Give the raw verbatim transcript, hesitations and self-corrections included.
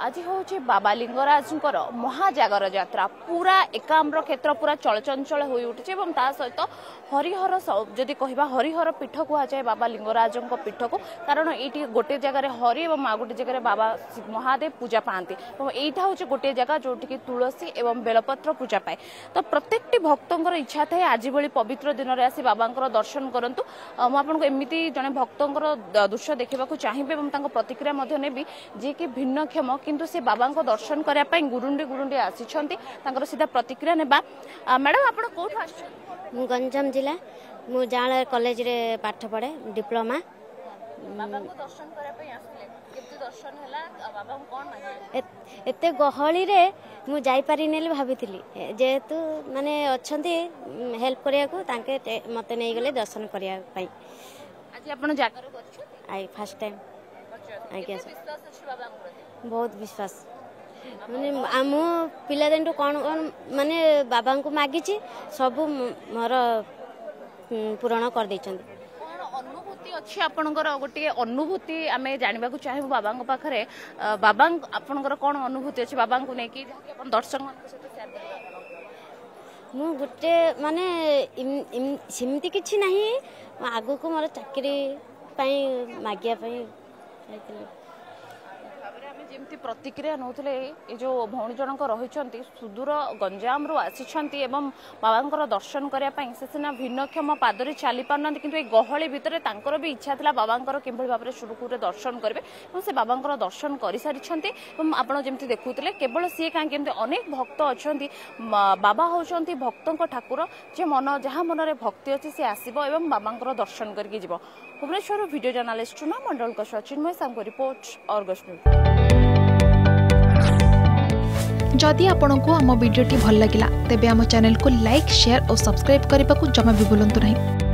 आज हूँ बाबा लिंगराज महाजागर यात्रा पूरा एकाम्र क्षेत्र पूरा चलचंचल हो उठी और सहित हरिहर जदि कह हरिहर पीठ कहुए बाबा लिंगराज पीठ को कारण ये गोटे जगह हरि और आ गोटे जगह बाबा महादेव पूजा पाती यहाँ हूँ गोटे जगह जोटि की तुलसी एवं बेलपत्र पूजा पाए। तो प्रत्येक भक्तर इच्छा थाए आज भाई पवित्र दिन में आसी बाबा दर्शन करतु मुझे एमती जड़े भक्तर दृश्य देखा चाहिए और प्रतिक्रिया नेबी जी कि भिन्नक्षम किंतु से बाबा को दर्शन करने गुरुंडी गुरुंडी आसी सीधा प्रतिक्रिया नेबा। मैडम आप कौट मु गंजाम जिला मु जाल कॉलेज रे पाठ पढ़े डिप्लोमा बाबा को दर्शन करने आसिले केते दर्शन हला बाबा को कोन माने एते गहळी रे मु जाई पारि नेले भाबितली जेतु माने अछंती हेल्प करिया को ताके मते नै गेले दर्शन करिया पाई आज आपण जागर करछु आई फर्स्ट टाइम आई के विश्वास अछि बाबा को बहुत विश्वास माने आमो पिला दिन तो कोन माने बाबा को मागी छी सब मोर पूर्ण कर दैछन अनुभूति अच्छी आपणकर गोटे अनुभूति आम जानवाक चाहू बाबा पाखे बाबा आपणकर कौन अनुभूति अच्छे बाबा को लेकिन दर्शक मु गोटे माने सेमती किसी ना आग को मोर चाकरी मागिया जमती प्रतिक्रिया नौते ये जो भौणी जनक रही सुदूर गंजाम आसी एवं बाबा दर्शन करने से सीना भिन्नक्षम पादरी चली पार ना कि गहली भितर तर भी इच्छा था बाबा कि भाव में सुरुखुरी दर्शन करेंगे से बाबा दर्शन कर सारी आप देखुले केवल सी कहीं अनेक भक्त अच्छा बाबा हूँ भक्तों ठाकुर जे मन जहाँ मनरे भक्ति अच्छी सी आसब एवं बाबा दर्शन करके जीव। भुवनेश्वर भिडियो जर्नालीस्ट चुना मंडल का Sachinmay Sahu report Argus news. जदि आपंक आम भिड्टे भल लगा तेब आम चैनल को लाइक शेयर और सब्सक्राइब करने को जमा भी भूलु नहीं।